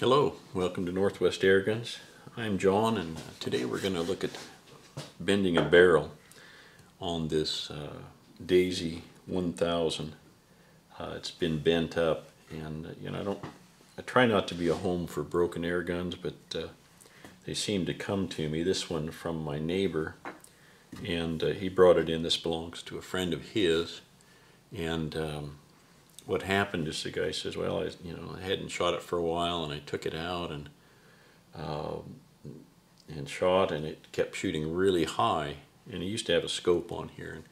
Hello, welcome to Northwest Airguns. I'm John, and today we're going to look at bending a barrel on this Daisy 1000. It's been bent up, and you know, I try not to be a home for broken air guns, but they seem to come to me. This one from my neighbor, and he brought it in. This belongs to a friend of his, and what happened is the guy says, well, I hadn't shot it for a while, and I took it out and shot, and it kept shooting really high. And he used to have a scope on here, and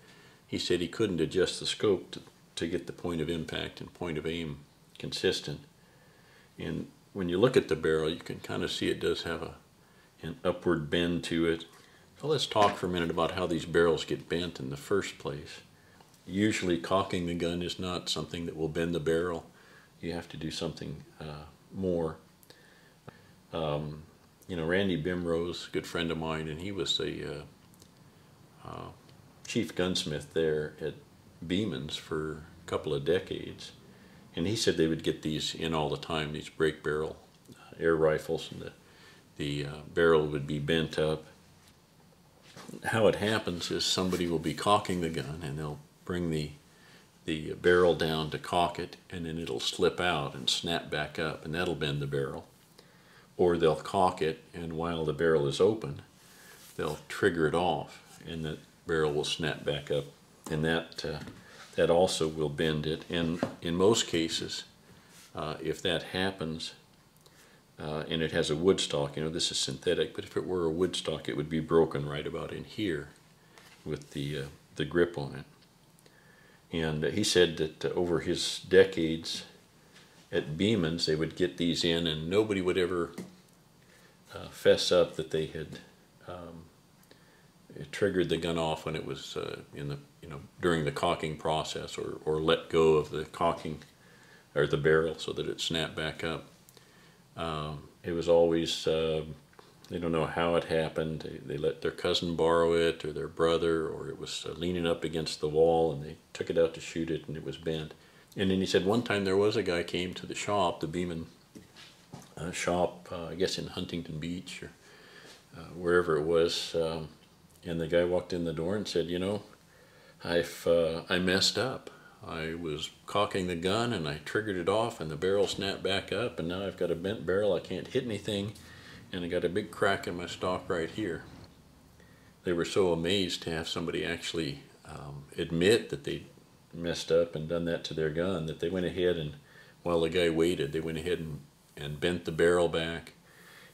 he said he couldn't adjust the scope to get the point of impact and point of aim consistent. And when you look at the barrel, you can kind of see it does have an upward bend to it. So let's talk for a minute about how these barrels get bent in the first place. Usually cocking the gun is not something that will bend the barrel. You have to do something more. You know, Randy Bimrose, a good friend of mine, and he was the chief gunsmith there at Beeman's for a couple of decades. And he said they would get these in all the time, these break barrel air rifles, and the barrel would be bent up. How it happens is somebody will be cocking the gun, and they'll bring the barrel down to cock it, and then it'll slip out and snap back up, and that'll bend the barrel. Or they'll cock it, and while the barrel is open, they'll trigger it off, and the barrel will snap back up, and that also will bend it. And in most cases, if that happens, and it has a wood stock, you know, this is synthetic, but if it were a wood stock, it would be broken right about in here with the grip on it. And he said that over his decades at Beeman's, they would get these in, and nobody would ever fess up that they had triggered the gun off when it was during the cocking process, or let go of the cocking or the barrel so that it snapped back up. It was always they don't know how it happened. They let their cousin borrow it, or their brother, or it was leaning up against the wall, and they took it out to shoot it, and it was bent. And then he said one time there was a guy came to the shop, the Beeman shop, I guess in Huntington Beach or wherever it was, and the guy walked in the door and said, you know, I messed up. I was cocking the gun, and I triggered it off, and the barrel snapped back up, and now I've got a bent barrel. I can't hit anything. And I got a big crack in my stock right here. They were so amazed to have somebody actually admit that they messed up and done that to their gun, that they went ahead, and while the guy waited, they went ahead and bent the barrel back.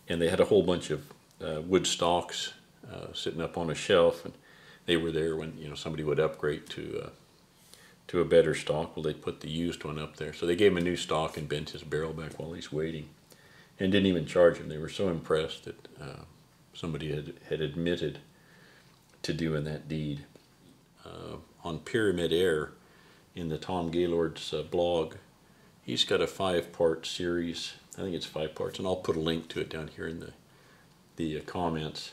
And they had a whole bunch of wood stocks sitting up on a shelf, and they were there when, you know, somebody would upgrade to a better stock. Well, they put the used one up there, so they gave him a new stock and bent his barrel back while he's waiting. And didn't even charge him. They were so impressed that somebody had admitted to doing that deed. On Pyramid Air, in the Tom Gaylord's blog, he's got a 5-part series. I think it's 5 parts, and I'll put a link to it down here in the comments,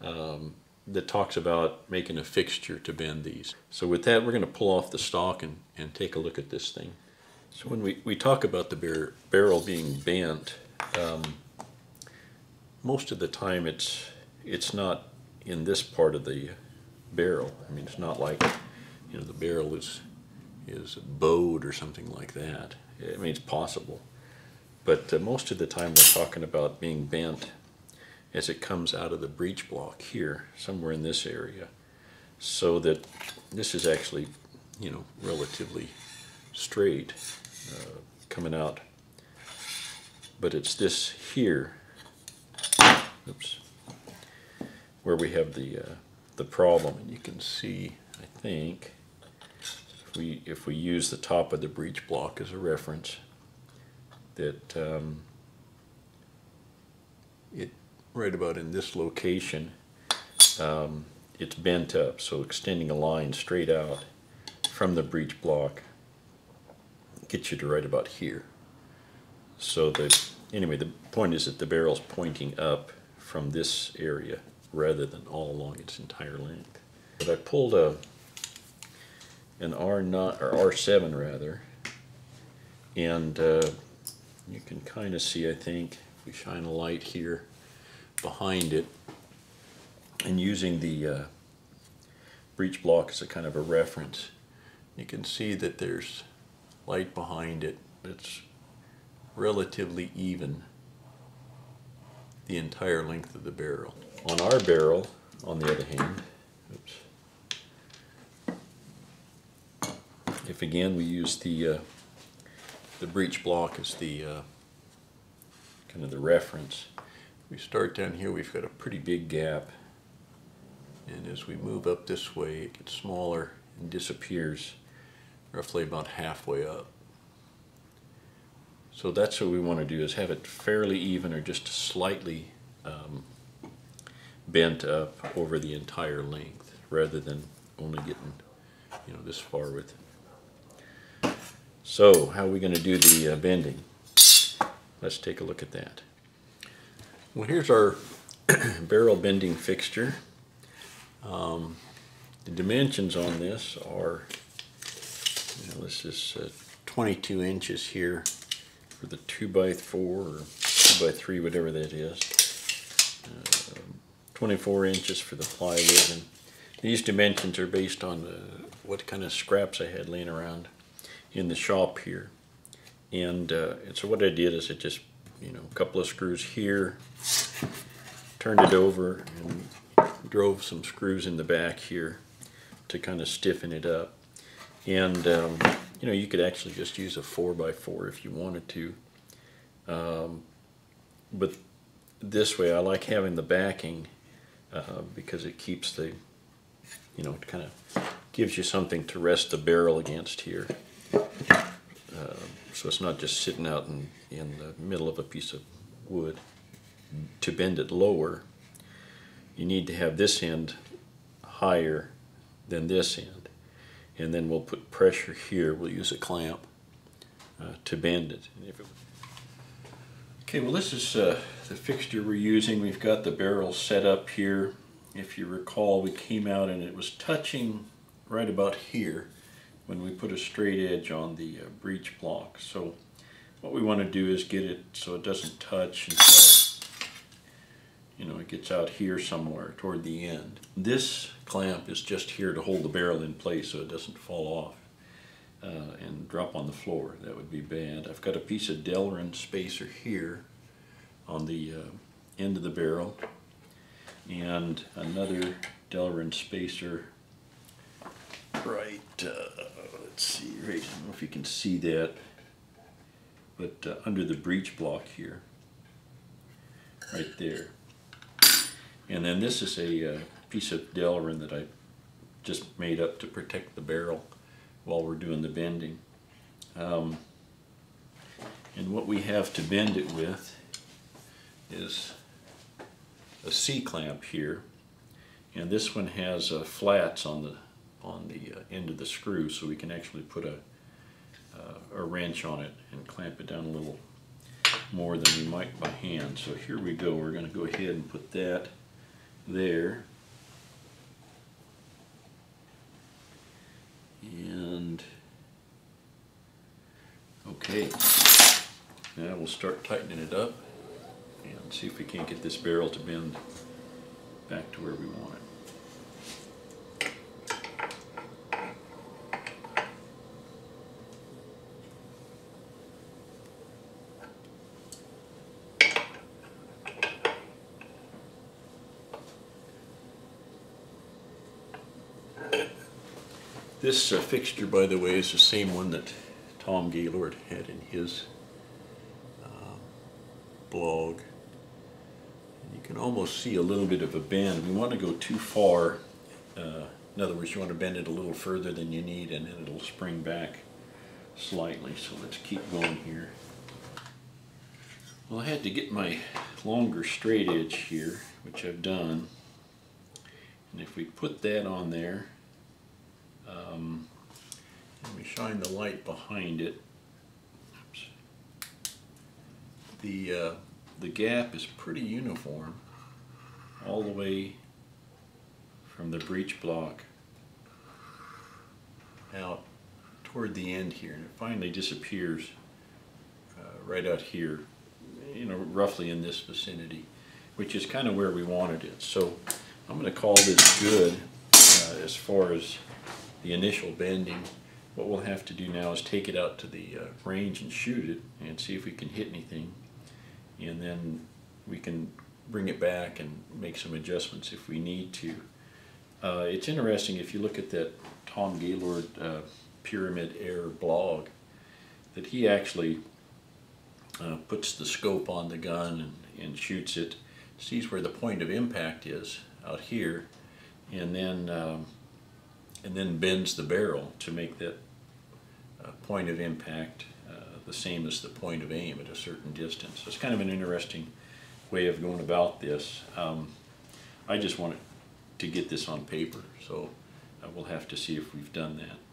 that talks about making a fixture to bend these. So with that, we're going to pull off the stock and take a look at this thing. So when we talk about the barrel being bent, most of the time it's not in this part of the barrel. I mean, it's not like, you know, the barrel is bowed or something like that. I mean, it's possible, but most of the time we're talking about being bent as it comes out of the breech block here, somewhere in this area, so that this is actually, you know, relatively straight coming out. But it's this here, oops, where we have the problem. And you can see, I think, if we use the top of the breech block as a reference, that it right about in this location, it's bent up. So extending a line straight out from the breech block gets you to right about here. So anyway, the point is that the barrel's pointing up from this area rather than all along its entire length. But I pulled an R7 rather, and You can kind of see, I think, if we shine a light here behind it, and using the breech block as a kind of a reference, you can see that there's light behind it that's relatively even the entire length of the barrel. On our barrel, on the other hand, if again we use the breech block as the kind of the reference, we start down here, we've got a pretty big gap, and as we move up this way it gets smaller and disappears roughly about halfway up. So that's what we want to do, is have it fairly even or just slightly bent up over the entire length, rather than only getting, you know, this far with it. So how are we going to do the bending? Let's take a look at that. Well, here's our barrel bending fixture. The dimensions on this are, you know, this is 22 inches here for the 2x4 or 2x3, whatever that is, 24 inches for the plywood. And these dimensions are based on what kind of scraps I had laying around in the shop here. And so what I did is I just, you know, a couple of screws here, turned it over and drove some screws in the back here to kind of stiffen it up. And you know, you could actually just use a 4x4 if you wanted to, but this way I like having the backing because it keeps the, you know, it kind of gives you something to rest the barrel against here, so it's not just sitting out in the middle of a piece of wood. To bend it lower, you need to have this end higher than this end, and then we'll put pressure here. We'll use a clamp to bend it. Okay, well, this is the fixture we're using. We've got the barrel set up here. If you recall, we came out and it was touching right about here when we put a straight edge on the breech block. So what we want to do is get it so it doesn't touch until, you know, it gets out here somewhere toward the end. This clamp is just here to hold the barrel in place so it doesn't fall off and drop on the floor. That would be bad. I've got a piece of Delrin spacer here on the end of the barrel, and another Delrin spacer right, let's see, right, I don't know if you can see that, but under the breech block here, right there. And then this is a piece of Delrin that I just made up to protect the barrel while we're doing the bending. And what we have to bend it with is a C-clamp here, and this one has flats on the end of the screw, so we can actually put a wrench on it and clamp it down a little more than we might by hand. So here we go. We're going to go ahead and put that there, and okay, now we'll start tightening it up and see if we can't get this barrel to bend back to where we want it. This fixture, by the way, is the same one that Tom Gaylord had in his blog. And you can almost see a little bit of a bend. We want to go too far. In other words, you want to bend it a little further than you need, and then it'll spring back slightly. So let's keep going here. Well, I had to get my longer straight edge here, which I've done. And if we put that on there, and we shine the light behind it, oops, the gap is pretty uniform all the way from the breech block out toward the end here, and it finally disappears right out here, you know, roughly in this vicinity, which is kind of where we wanted it. So I'm going to call this good as far as the initial bending. What we'll have to do now is take it out to the range and shoot it and see if we can hit anything, and then we can bring it back and make some adjustments if we need to. It's interesting, if you look at that Tom Gaylord Pyramid Air blog, that he actually puts the scope on the gun and shoots it, sees where the point of impact is out here, and then bends the barrel to make that point of impact the same as the point of aim at a certain distance. So it's kind of an interesting way of going about this. I just wanted to get this on paper, so we'll have to see if we've done that.